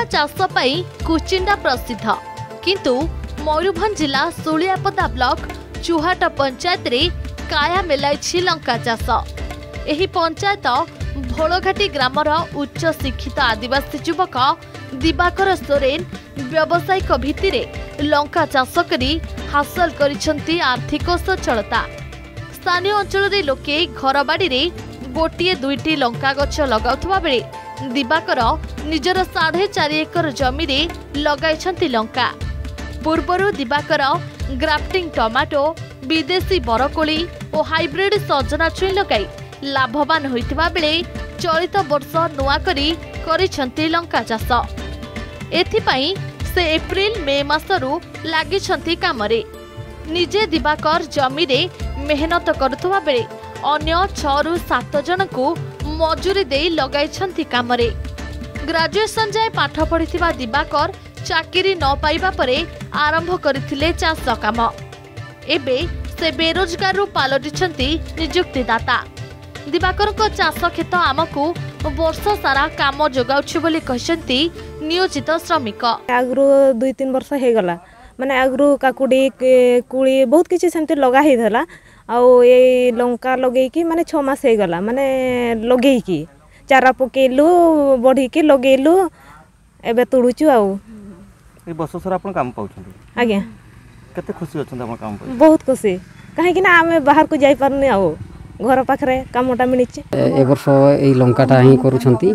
लंका चाष कुचिंडा प्रसिद्ध किंतु मयूरभंज जिला शुलियापड़ा ब्लॉक चुहाट पंचायत रे काया मिलाई लंका चाष। एही पंचायत भोलघाटी ग्रामर उच्च शिक्षित आदिवासी युवक दिवाकर सोरेन व्यावसायिक भित्ति रे लंका चाष करी हासिल करिसंती आर्थिक सचलता। स्थानीय अंचल रे लोके घर बाड़ी रे गोटे दुईटी लंका गछ लगाउथबा बेले दिवाकर निजर 4.5 एकर जमी रे लगाइछंती लंका। पूर्वरु दिवाकर ग्राफ्टिंग टमाटो, विदेशी बरकोली और हाइब्रिड सजना छुई लगाई लाभवान होइतबा बेले चलित वर्ष नुआ करी करिसंती लंका चाष। एथिपाई से एप्रिल मे मासरू लागिसंती कामरे। निजे दिवाकर जमी रे मेहनत करथबा बेले अन्य 6 रु 7 जन को मजूरी दे लगाई कामरे। ग्रेजुएशन जाए पाठ पढ़िथिबा दिवाकर चाकरी न पाइबा परे आरंभ करथिले चाष काम। एबे से बेरोजगार रु पालटिछंती नियुक्तिदाता। दिवाकर को चाष खेत आमको वर्ष सारा काम जोगाउछ बोली कहसंती नियोजित श्रमिक। आगरो 2-3 वर्ष हे गला माने आगरो काकुडी कुळी बहुत किछि सेमते लगा हे धला आउ ये लंका लगे कि माने 6 मास हो गला माने लगे कि चारा पकेलु बढ़ी के लगेलु एबे तुडुचु आउ ए बस सर आपण काम पाउछन आगे कते खुशी अछन आपण काम पाउ बहुत खुशी काहे कि ना आमे बाहर को जाई परने आउ घर पाखरे कामटा मिलिचे ए वर्ष ए लंकाटा ही करूछंती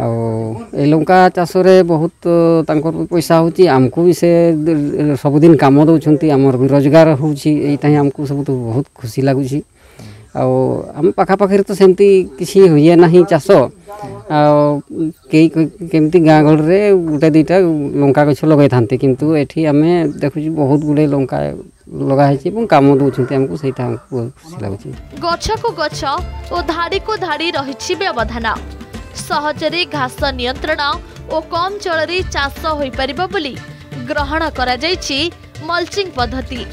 आउ ए लंका चाष रे बहुत तांकर पैसा होची हमको भी से सब दिन काम दोछंती हमर रोजगार होची एताही हमको सब तो बहुत खुशी लागुची आउ हम पाखा पाखरे तो सेमती किसी होइए नाही चाष आउ केई केमती गां घर रे गुटे दुटा लंका गछ लगाई थांते किंतु एठी हमें देखुची बहुत गुडे लंका लगा हेची एवं काम दोछंती हमको सेता हमको खुशी लागुची। गछ को गछ ओ धाड़ी को धाड़ी रहिची व्यवधान सहजरे घास नियंत्रण और कम जलरे चाष होई परिबो बोली ग्रहण करा जाईची मल्चिंग पद्धति।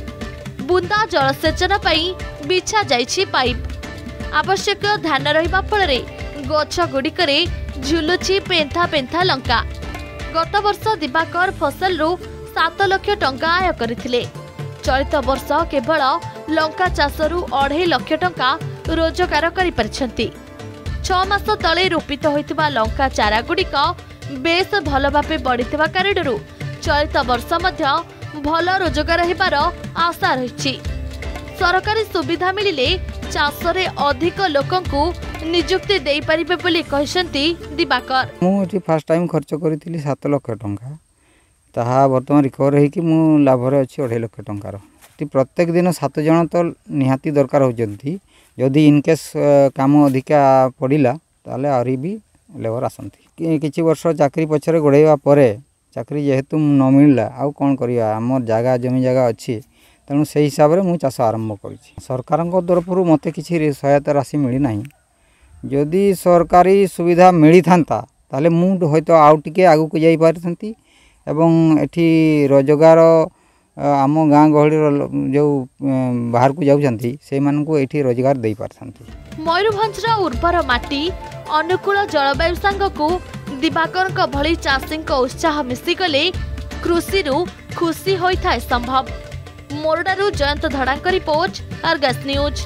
बुंदा जलसेचन पई बिछा जाईची पाइप। आवश्यक ध्यान रहिबा फलरे गछ गुडिकरे झुलुची पेंथा पेंथा लंका। गत वर्ष दिवाकर फसल रु 7 लाख टंका आय करिथिले। चलित वर्ष केवल लंका चाष रु 2.5 लाख टंका रोजगार करि परछंती। 6 मास तले रोपित होइतबा लंका चारा गुडिक बेस भल भाबे बढ़ितबा कारणरू चलित वर्ष मध्य भल रोजगार हेबार आशा रहिछि। सरकारी सुविधा मिलिले चाष रे अधिक लोकंकु नियुक्ति देई परिबे बोली कहसंती दिवाकर। मु एठी फर्स्ट टाइम खर्च करितिली 7 लाख टंका ताहा वर्तमान रिकवर हेकि मु लाभ रे अछि 2.5 लाख टंका रो। प्रत्येक दिन 7 जण तो निहाती दरकार होजंती यदि इनकेस काम अधिका पड़िला ताले आरी भी लेबर आसंती। किछि वर्ष चाकरी पछरे गोड़ेवा परे चाकरी जेहेतु न मिलला आउ कोन करिया हमर जागा जमी जागा अछि तनु से हिसाब रे मु चाष आरंभ करिछि। सरकार को तरफ रु मते किछि सहायता राशि मिली नाही यदि सरकारी सुविधा मिली थांता ताले मु होयतो आउ टिके आगु को जाई पारथंती एवं एठी रोजगार आम गाँ गहली जो बाहर को जाउछंती से मान को एठी रोजगार दे पारथंती। मयूरभंज रा उर्वर माटी अनुकूल जलवायु संग को दिवाकर का भली चाषी को उत्साह मिसी गले कृषि रु खुशी होई थाए संभव। मोरडा रु जयंत धड़ांकर रिपोर्ट अर्गस न्यूज।